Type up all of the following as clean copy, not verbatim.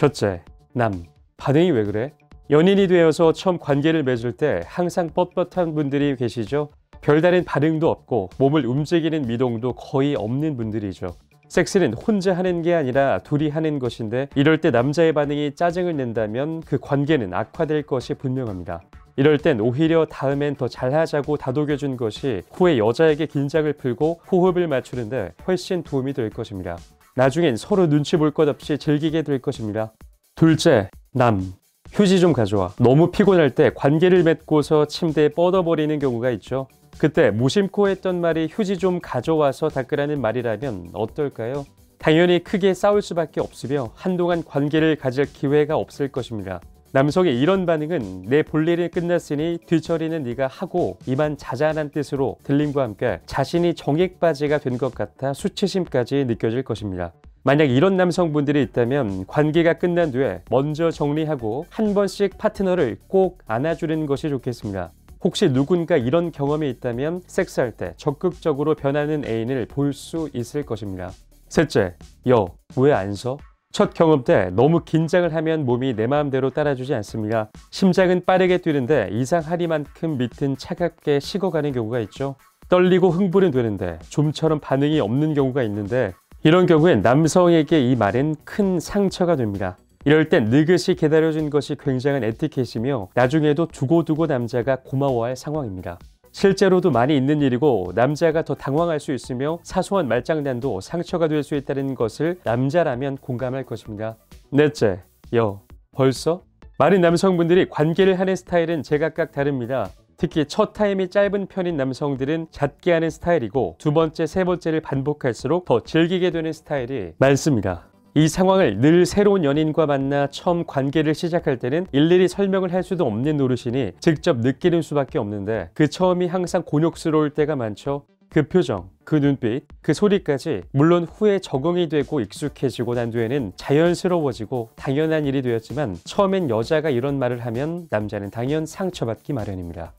첫째, 남. 반응이 왜 그래? 연인이 되어서 처음 관계를 맺을 때 항상 뻣뻣한 분들이 계시죠? 별다른 반응도 없고 몸을 움직이는 미동도 거의 없는 분들이죠. 섹스는 혼자 하는 게 아니라 둘이 하는 것인데 이럴 때 남자의 반응이 짜증을 낸다면 그 관계는 악화될 것이 분명합니다. 이럴 땐 오히려 다음엔 더 잘하자고 다독여준 것이 후에 여자에게 긴장을 풀고 호흡을 맞추는데 훨씬 도움이 될 것입니다. 나중엔 서로 눈치 볼 것 없이 즐기게 될 것입니다. 둘째, 남. 휴지 좀 가져와. 너무 피곤할 때 관계를 맺고서 침대에 뻗어버리는 경우가 있죠. 그때 무심코 했던 말이 휴지 좀 가져와서 닦으라는 말이라면 어떨까요? 당연히 크게 싸울 수밖에 없으며 한동안 관계를 가질 기회가 없을 것입니다. 남성의 이런 반응은 내 볼일이 끝났으니 뒤처리는 네가 하고 이만 자자한 뜻으로 들림과 함께 자신이 정액바지가 된 것 같아 수치심까지 느껴질 것입니다. 만약 이런 남성분들이 있다면 관계가 끝난 뒤에 먼저 정리하고 한 번씩 파트너를 꼭 안아주는 것이 좋겠습니다. 혹시 누군가 이런 경험이 있다면 섹스할 때 적극적으로 변하는 애인을 볼 수 있을 것입니다. 셋째, 여. 왜 안 서? 첫 경험 때 너무 긴장을 하면 몸이 내 마음대로 따라주지 않습니다. 심장은 빠르게 뛰는데 이상하리만큼 밑은 차갑게 식어가는 경우가 있죠. 떨리고 흥분은 되는데 좀처럼 반응이 없는 경우가 있는데 이런 경우엔 남성에게 이 말은 큰 상처가 됩니다. 이럴 땐 느긋이 기다려준 것이 굉장한 에티켓이며 나중에도 두고두고 남자가 고마워할 상황입니다. 실제로도 많이 있는 일이고 남자가 더 당황할 수 있으며 사소한 말장난도 상처가 될 수 있다는 것을 남자라면 공감할 것입니다. 넷째, 여. 벌써? 많은 남성분들이 관계를 하는 스타일은 제각각 다릅니다. 특히 첫 타임이 짧은 편인 남성들은 잦게 하는 스타일이고 두 번째, 세 번째를 반복할수록 더 즐기게 되는 스타일이 많습니다. 이 상황을 늘 새로운 연인과 만나 처음 관계를 시작할 때는 일일이 설명을 할 수도 없는 노릇이니 직접 느끼는 수밖에 없는데 그 처음이 항상 곤욕스러울 때가 많죠. 그 표정, 그 눈빛, 그 소리까지 물론 후에 적응이 되고 익숙해지고 난 뒤에는 자연스러워지고 당연한 일이 되었지만 처음엔 여자가 이런 말을 하면 남자는 당연 상처받기 마련입니다.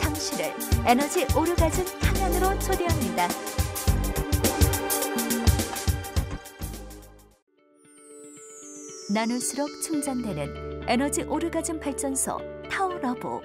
당신을 에너지 오르가즘 화면으로 초대합니다. 나눌수록 충전되는 에너지 오르가즘 발전소 타오러브.